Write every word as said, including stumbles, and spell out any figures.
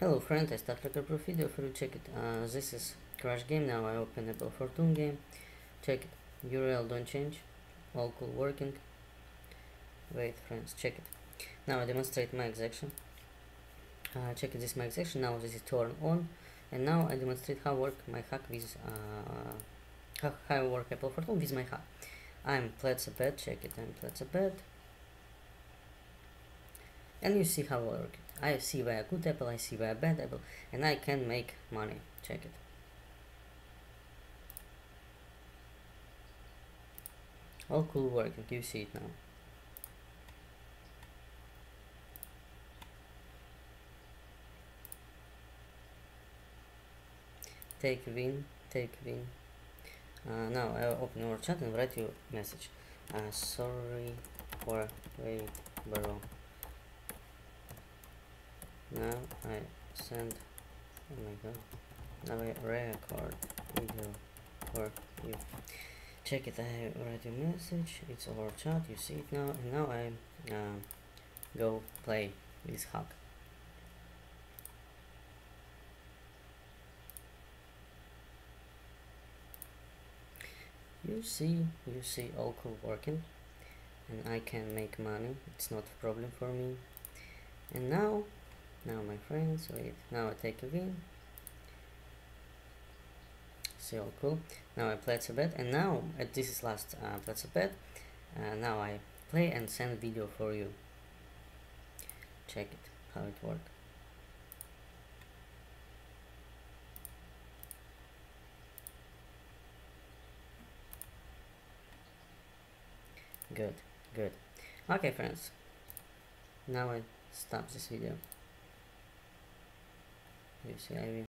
Hello friend, I started a proof video for you, check it. Uh, this is Crash game, now I open Apple Fortune game, check it, U R L don't change, all cool working, wait friends, check it. Now I demonstrate my exception, uh, check it, this my exception, now this is turned on, and now I demonstrate how work my hack with, uh, how, how work Apple Fortune with my hack. I'm pledge a bet, check it, I'm pledge a bet. And you see how I work. I see where I good apple, I see where I bad apple, and I can make money. Check it. All cool working, you see it now. Take win, take win. Uh, now I open your chat and write your message. Uh, sorry for wait, bro. Now I send, oh my god, now I record video for you. Check it, I write a message, it's our chat, you see it now, and now I uh, go play this hack. You see, you see all cool working, and I can make money, it's not a problem for me. And now, Now my friends, wait, now I take a win. See, all cool. Now I pledge a bet, and now, uh, this is last uh, pledge a bet. Uh, now I play and send video for you. Check it, how it works. Good, good. Okay friends, now I stop this video. You see, I